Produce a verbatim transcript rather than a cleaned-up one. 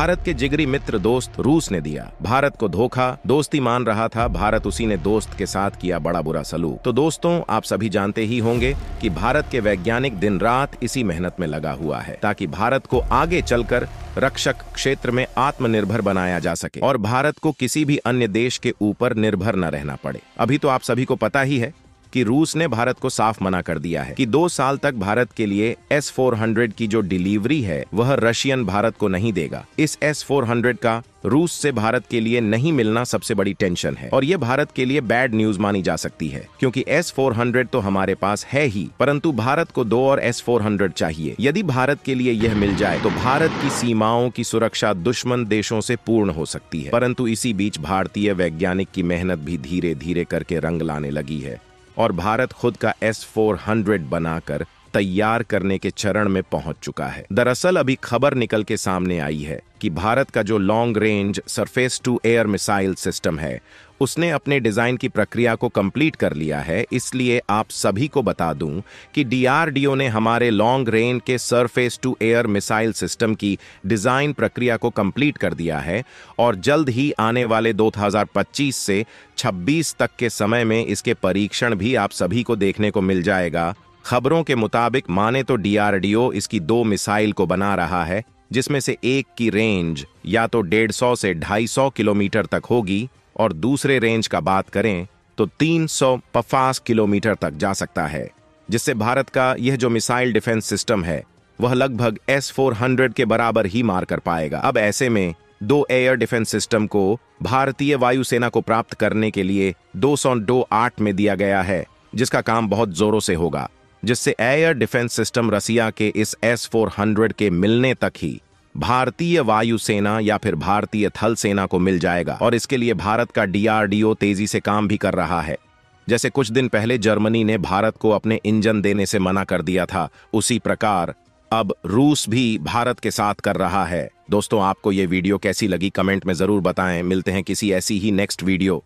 भारत के जिगरी मित्र दोस्त रूस ने दिया। भारत को धोखा, दोस्ती मान रहा था भारत, उसी ने दोस्त के साथ किया बड़ा बुरा सलूक। तो दोस्तों, आप सभी जानते ही होंगे कि भारत के वैज्ञानिक दिन रात इसी मेहनत में लगा हुआ है ताकि भारत को आगे चलकर रक्षक क्षेत्र में आत्मनिर्भर बनाया जा सके और भारत को किसी भी अन्य देश के ऊपर निर्भर न रहना पड़े। अभी तो आप सभी को पता ही है कि रूस ने भारत को साफ मना कर दिया है कि दो साल तक भारत के लिए एस फोर हंड्रेड की जो डिलीवरी है वह रशियन भारत को नहीं देगा। इस एस फोर हंड्रेड का रूस से भारत के लिए नहीं मिलना सबसे बड़ी टेंशन है और ये भारत के लिए बैड न्यूज मानी जा सकती है क्योंकि एस फोर हंड्रेड तो हमारे पास है ही, परंतु भारत को दो और एस फोर हंड्रेड चाहिए। यदि भारत के लिए यह मिल जाए तो भारत की सीमाओं की सुरक्षा दुश्मन देशों से पूर्ण हो सकती है। परंतु इसी बीच भारतीय वैज्ञानिक की मेहनत भी धीरे धीरे करके रंग लाने लगी है और भारत खुद का एस फोर हंड्रेड बनाकर तैयार करने के चरण में पहुंच चुका है। दरअसल अभी खबर निकल के सामने आई है कि भारत का जो long range surface to air missile system है उसने अपने डिजाइन की प्रक्रिया को कंप्लीट कर लिया है। इसलिए आप सभी को बता दूं कि डी आर डी ओ ने हमारे लॉन्ग रेंज के surface to air missile system की डिजाइन प्रक्रिया को कंप्लीट कर दिया है और जल्द ही आने वाले दो हज़ार पच्चीस से छब्बीस तक के समय में इसके परीक्षण भी आप सभी को देखने को मिल जाएगा। खबरों के मुताबिक माने तो डी आर डी ओ इसकी दो मिसाइल को बना रहा है जिसमें से एक की रेंज या तो डेढ़ सौ से ढाई सौ किलोमीटर तक होगी और दूसरे रेंज का बात करें तो तीन सौ पचास किलोमीटर तक जा सकता है, जिससे भारत का यह जो मिसाइल डिफेंस सिस्टम है वह लगभग एस फोर हंड्रेड के बराबर ही मार कर पाएगा। अब ऐसे में दो एयर डिफेंस सिस्टम को भारतीय वायुसेना को प्राप्त करने के लिए दो सौ दो आठ में दिया गया है जिसका काम बहुत जोरों से होगा, जिससे एयर डिफेंस सिस्टम रसिया के इस एस फोर हंड्रेड के मिलने तक ही भारतीय वायुसेना या फिर भारतीय थल सेना को मिल जाएगा और इसके लिए भारत का डी आर डी ओ तेजी से काम भी कर रहा है। जैसे कुछ दिन पहले जर्मनी ने भारत को अपने इंजन देने से मना कर दिया था, उसी प्रकार अब रूस भी भारत के साथ कर रहा है। दोस्तों, आपको ये वीडियो कैसी लगी कमेंट में जरूर बताएं। मिलते हैं किसी ऐसी ही नेक्स्ट वीडियो